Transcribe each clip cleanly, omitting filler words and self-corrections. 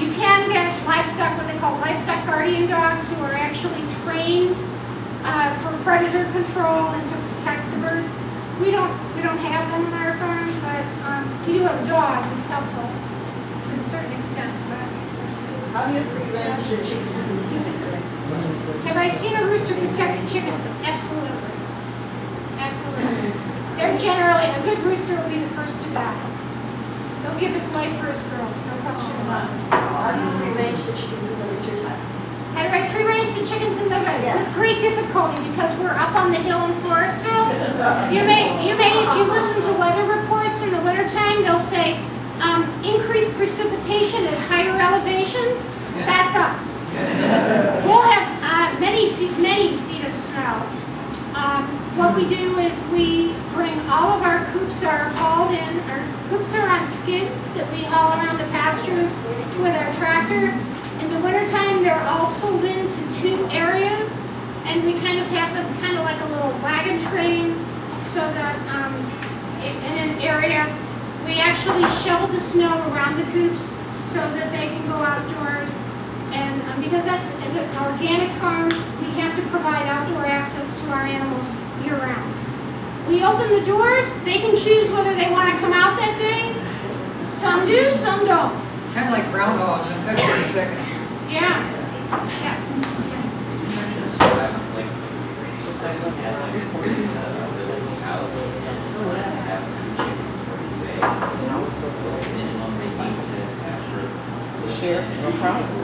You can get livestock, what they call livestock guardian dogs, who are actually trained for predator control and to protect the birds. We don't have them on our farm, but you do have a dog who's helpful to a certain extent. But how do you prevent the chickens? Have I seen a rooster protect the chickens? Absolutely, absolutely. They're generally a good rooster will be the first to die. They'll give his life for his girls, no question about it. How do you free range the chickens in the winter time? How do I free range the chickens in the winter? Yeah. With great difficulty because we're up on the hill in Forestville. You may, if you listen to weather reports in the winter time, they'll say increased precipitation at higher elevations. Yeah. That's us. Yeah. We'll have many feet of snow. What we do is we bring all of our coops are hauled in. Our coops are on skids that we haul around the pastures with our tractor. In the wintertime, they're all pulled into two areas, and we kind of have them kind of like a little wagon train, so that in an area we actually shovel the snow around the coops so that they can go outdoors. And because that's is an organic farm, we have to provide outdoor access to our animals year-round. We open the doors. They can choose whether they want to come out that day. Some do, some don't. Kind of like brown dogs. That's for a second. Yeah. Yeah. Yes. Sure. No problem.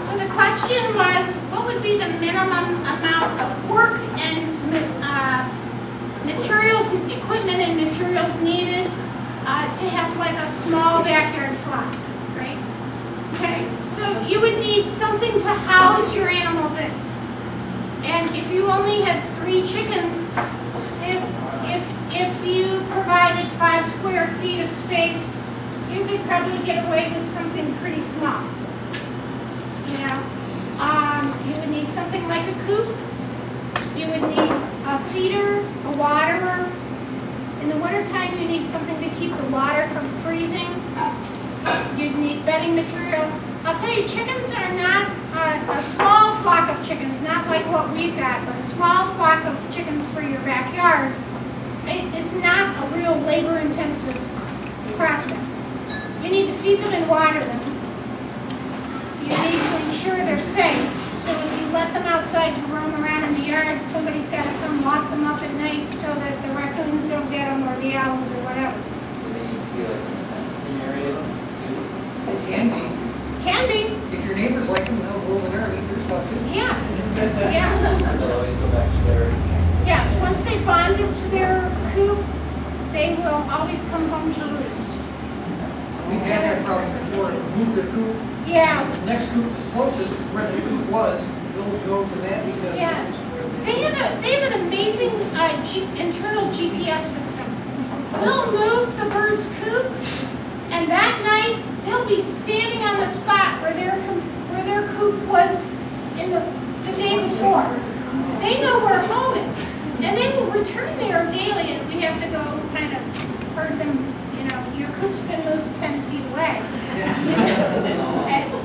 So the question was, what would be the minimum amount of work and materials, equipment and materials needed to have like a small backyard farm, right? Okay, so you would need something to house your animals in. And if you only had 3 chickens, if you provided 5 square feet of space, you could probably get away with something pretty small. You know, you would need something like a coop. You would need a feeder, a waterer. In the wintertime, you need something to keep the water from freezing. You'd need bedding material. I'll tell you, chickens are not a small flock of chickens, not like what we've got, but a small flock of chickens for your backyard. It's not a real labor-intensive prospect. You need to feed them and water them. You need to ensure they're safe. So if you let them outside to roam around in the yard, somebody's got to come lock them up at night so that the raccoons don't get them or the owls or whatever. Do they need to be like in a fenced-in area too? It can be. Can be. If your neighbors like them, they'll roll in there and eat your stuff too. Yeah. Yeah. They'll always go back to their... Yes, once they bonded to their coop, they will always come home to roost. We've had that problem before. Move the coop. Yeah. The next coop is closest to where the coop was. They'll go to that because. Yeah. They have an amazing internal GPS system. We'll move the bird's coop, and that night they'll be standing on the spot where their coop was in the day before. They know where home is, and they will return there daily. And we have to go kind of herd them. Your coop's been moved 10 feet away.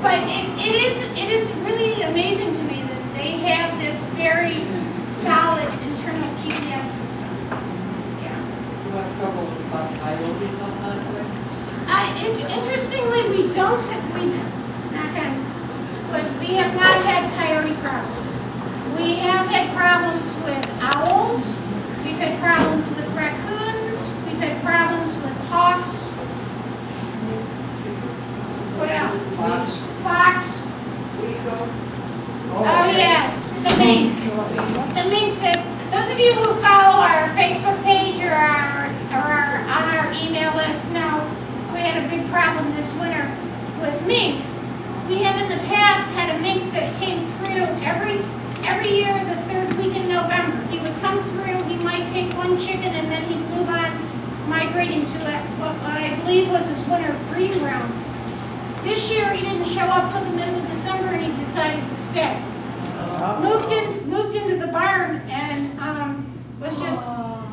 But it is really amazing to me that they have this very solid internal GPS system. Yeah. You have trouble with coyotes on that way? Interestingly, we don't have, we have not had coyote problems. We have had problems with owls. We've had problems with raccoons. We've had problems with hawks. What else? Fox. Weasel. Oh yes, the mink. The mink. Those of you who follow our Facebook page or are on our email list know we had a big problem this winter with mink. We have in the past had a mink that came through every year the 3rd week in November. He would come through. He might take one chicken and then he'd move on, migrating to what I believe was his winter breeding grounds. This year he didn't show up till the middle of December and he decided to stay. Moved into the barn and was just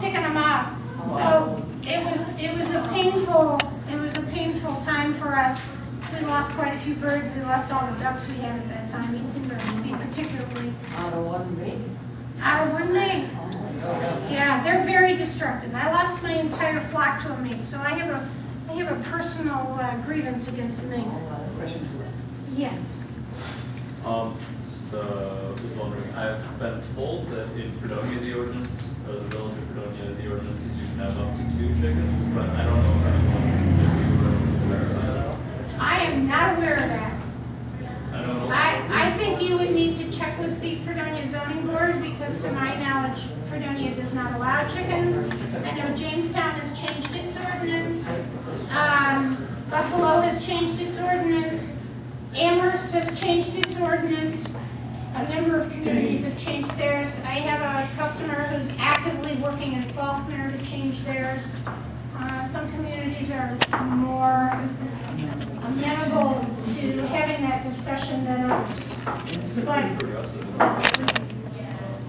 picking them off. So it was a painful for us. We lost quite a few birds. We lost all the ducks we had at that time, Mason birds particularly. Out of one ring? Out of one ring. Yeah, they're very destructive. I lost my entire flock to a mink, so I have a personal grievance against a mink. Yes. So I was wondering, I've been told that in Fredonia the ordinance, or the village of Fredonia, the ordinance is you can have up to 2 chickens, but I don't know if anyone aware of that. I am not aware of that. I don't know. I think you would need to check with the Fredonia Zoning Board, because to my knowledge, Fredonia does not allow chickens. I know Jamestown has changed its ordinance. Buffalo has changed its ordinance. Amherst has changed its ordinance. A number of communities have changed theirs. I have a customer who's actively working in Faulkner to change theirs. Some communities are more amenable to having that discussion than others. But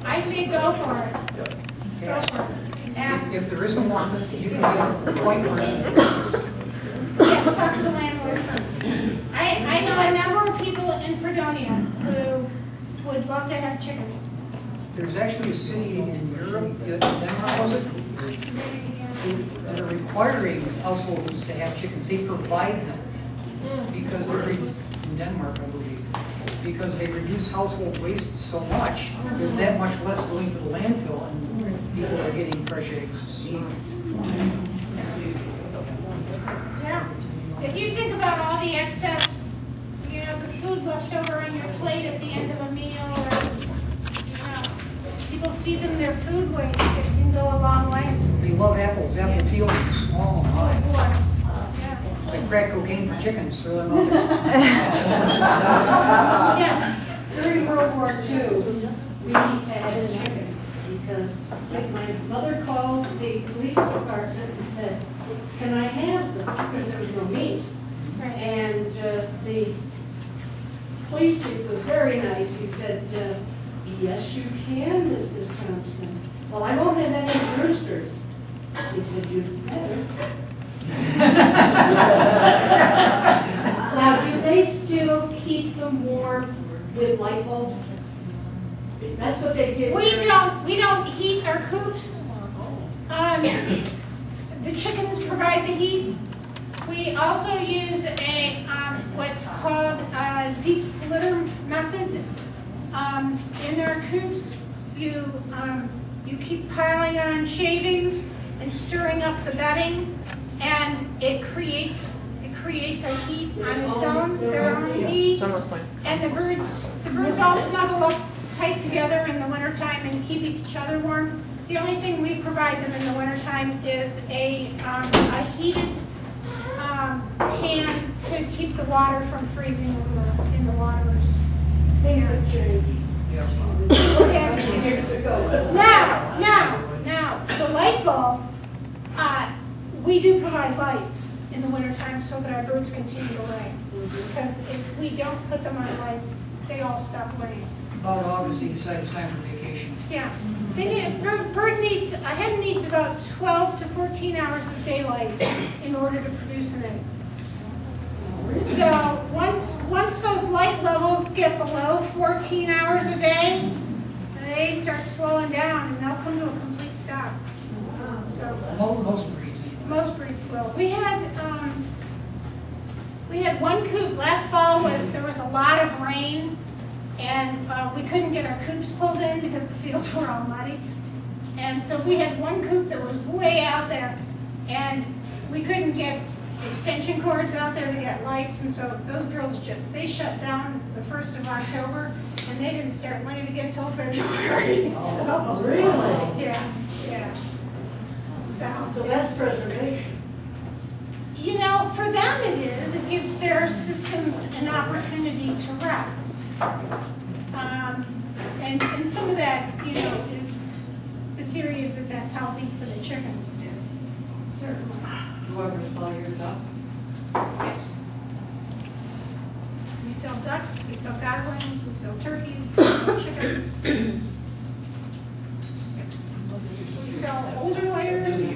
I say go for it. Go for it. Ask. If there isn't one, you can be a point person. Yes, talk to the landlord first. I know a number of people in Fredonia who would love to have chickens. There's actually a city in Europe, Denmark, was it? That are requiring households to have chickens. They provide them because they're in Denmark, I believe, because they reduce household waste so much. There's that much less going to the landfill, and people are getting fresh eggs. Yeah. If you think about all the excess. The food left over on your plate at the end of a meal, or people feed them their food waste. It can go a long way. They love apples, apple peels, small. Yeah. Like crack cocaine for chickens. Really love it. Yes. During World War II, we had chickens because my mother called the police department and said, "Can I have them?" Because there was no meat, and the police chief was very nice. He said, "Yes, you can, Mrs. Thompson." "Well, I won't have any roosters." He said, "You'd better." Now, do they still keep them warm with light bulbs? That's what they did. We don't heat our coops. The chickens provide the heat. We also use a what's called a deep litter method in our coops. You keep piling on shavings and stirring up the bedding, and it creates a heat on its own, their own heat. And the birds all snuggle up tight together in the wintertime and keep each other warm. The only thing we provide them in the wintertime is a heated pan to keep the water from freezing in the waters. Things have changed. Now, the light bulb, we do provide lights in the wintertime so that our birds continue to lay. Because if we don't put them on lights, they all stop laying. About August, they decide it's time for vacation. Yeah. A hen needs about 12 to 14 hours of daylight in order to produce an egg. So once those light levels get below 14 hours a day, they start slowing down and they'll come to a complete stop. Most breeds will. We had one coop last fall when there was a lot of rain. And we couldn't get our coops pulled in because the fields were all muddy. And so we had one coop that was way out there, and we couldn't get extension cords out there to get lights. And so those girls, they shut down the 1st of October, and they didn't start laying again until February. Oh, so, really? Yeah. So that's preservation. You know, for them it is. It gives their systems an opportunity to rest. And some of that, is the theory is that that's healthy for the chicken to do. Certainly. You ever sell your ducks? Yes. We sell ducks, we sell goslings, we sell turkeys, we sell chickens. We sell older layers.